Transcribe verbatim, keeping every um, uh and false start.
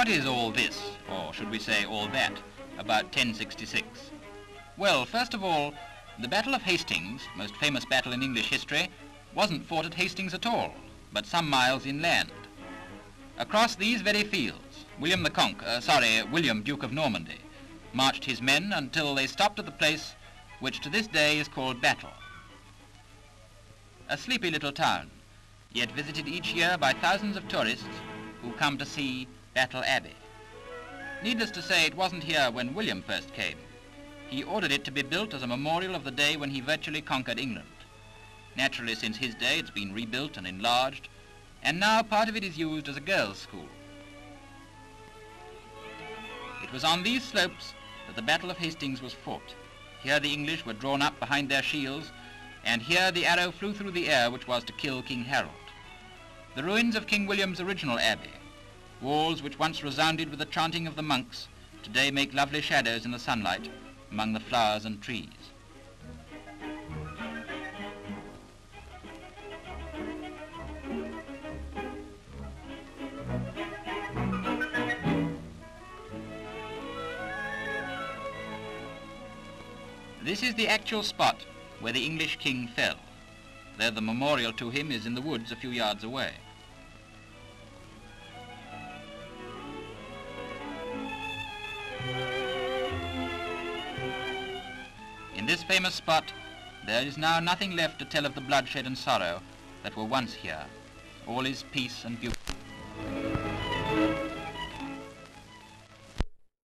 What is all this, or should we say all that, about ten sixty-six? Well, first of all, the Battle of Hastings, most famous battle in English history, wasn't fought at Hastings at all, but some miles inland. Across these very fields, William the Conqueror, sorry, William, Duke of Normandy, marched his men until they stopped at the place which to this day is called Battle. A sleepy little town, yet visited each year by thousands of tourists who come to see Battle Abbey. Needless to say, it wasn't here when William first came. He ordered it to be built as a memorial of the day when he virtually conquered England. Naturally, since his day, it's been rebuilt and enlarged, and now part of it is used as a girls' school. It was on these slopes that the Battle of Hastings was fought. Here the English were drawn up behind their shields, and here the arrow flew through the air which was to kill King Harold. The ruins of King William's original abbey, walls which once resounded with the chanting of the monks, today make lovely shadows in the sunlight among the flowers and trees. This is the actual spot where the English king fell, though the memorial to him is in the woods a few yards away. In this famous spot, there is now nothing left to tell of the bloodshed and sorrow that were once here. All is peace and beauty.